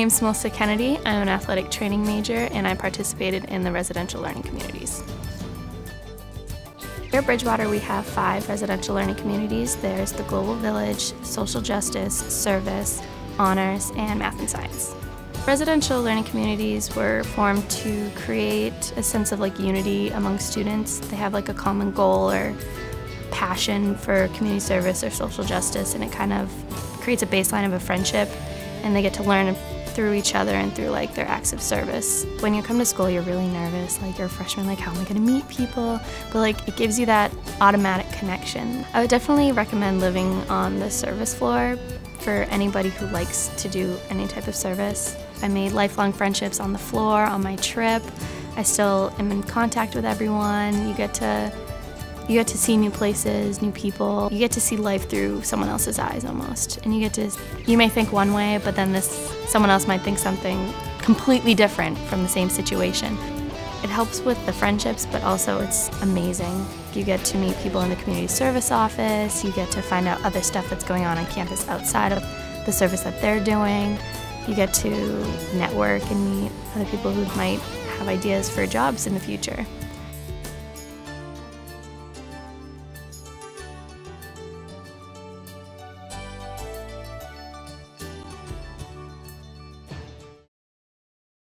name's Melissa Kennedy. I'm an athletic training major and I participated in the Residential Learning Communities. Here at Bridgewater we have 5 residential learning communities. There's the Global Village, Social Justice, Service, Honors, and Math and Science. Residential learning communities were formed to create a sense of unity among students. They have a common goal or passion for community service or social justice, and it kind of creates a baseline of a friendship, and they get to learn through each other and through their acts of service. When you come to school you're really nervous, you're a freshman, how am I gonna meet people? But it gives you that automatic connection. I would definitely recommend living on the service floor for anybody who likes to do any type of service. I made lifelong friendships on the floor, on my trip. I still am in contact with everyone. You get to see new places, new people. You get to see life through someone else's eyes almost. And you may think one way, but then someone else might think something completely different from the same situation. It helps with the friendships, but also it's amazing. You get to meet people in the community service office, you get to find out other stuff that's going on campus outside of the service that they're doing. You get to network and meet other people who might have ideas for jobs in the future.